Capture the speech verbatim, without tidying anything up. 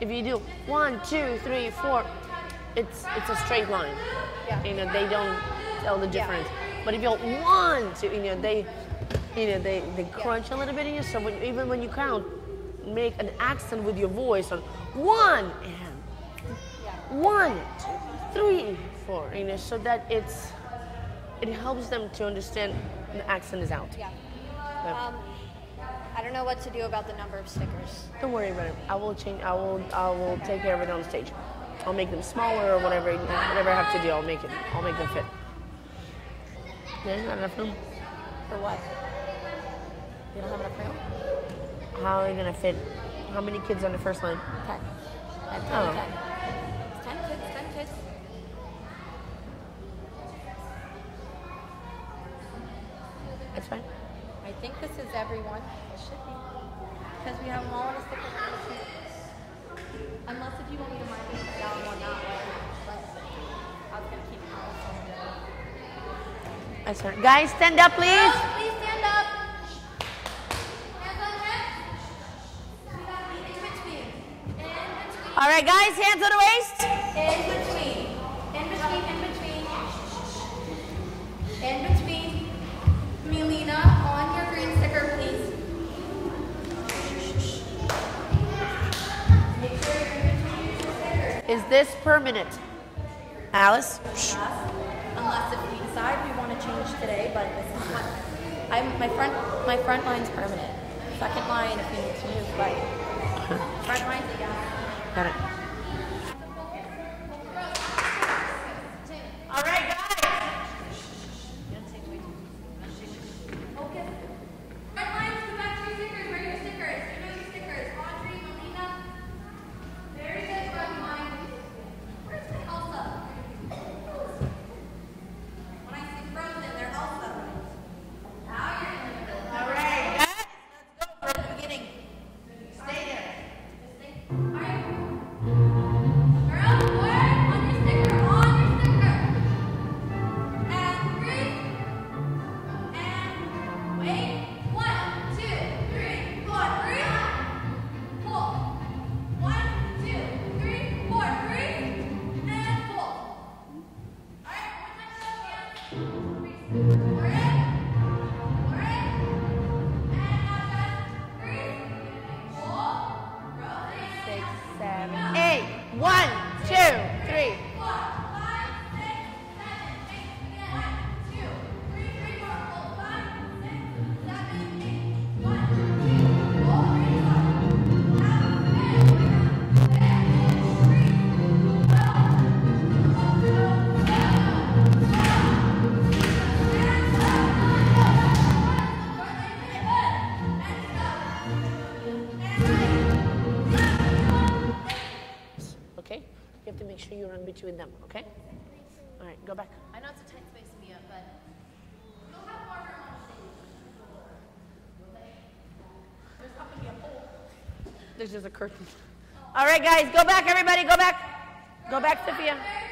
If you do one, two, three, four, it's it's a straight line. Yeah. You know, they don't tell the difference. Yeah. But if you're one, two, you know, they you know they, they crunch yeah. a little bit in you. So when, even when you count, make an accent with your voice on one and yeah. one, two, three, four, you know, so that it's it helps them to understand the accent is out. Yeah. Um, I don't know what to do about the number of stickers. Don't worry about it. I will change. I will. I will okay. take care of it on stage. I'll make them smaller or whatever. Whatever I have to do, I'll make it. I'll make them fit. There's not enough room. For what? You don't have enough room. How are you gonna fit? How many kids on the first line? Ten. I oh. Ten. It's ten kids. Ten kids. That's fine. I think this is everyone. It should be. Because we have them all on a sticker. Unless if you want me to mark these down or not. But I was going to keep them all. That's right. Guys, stand up, please. No, please stand up. Hands on hips. In between. In between. All right, guys, hands on the waist. In between. In between, in between. In between. Melina. Is this permanent? Alice? Unless, unless if we decide we want to change today, but this is what, I'm, my, front, my front line's permanent. Second line, if we need to move, but front line, yeah. Got it. All right, guys. Okay. Front line, come back to your stickers. Where are your stickers? You know your stickers. Audrey, Melina. Very good front line. Between them, okay? All right, go back. I know it's a tight space, Mia, but you'll have more room on the stage. There's not going to be a hole. There's just a curtain. All right, guys, go back, everybody, go back. Go back, Sophia.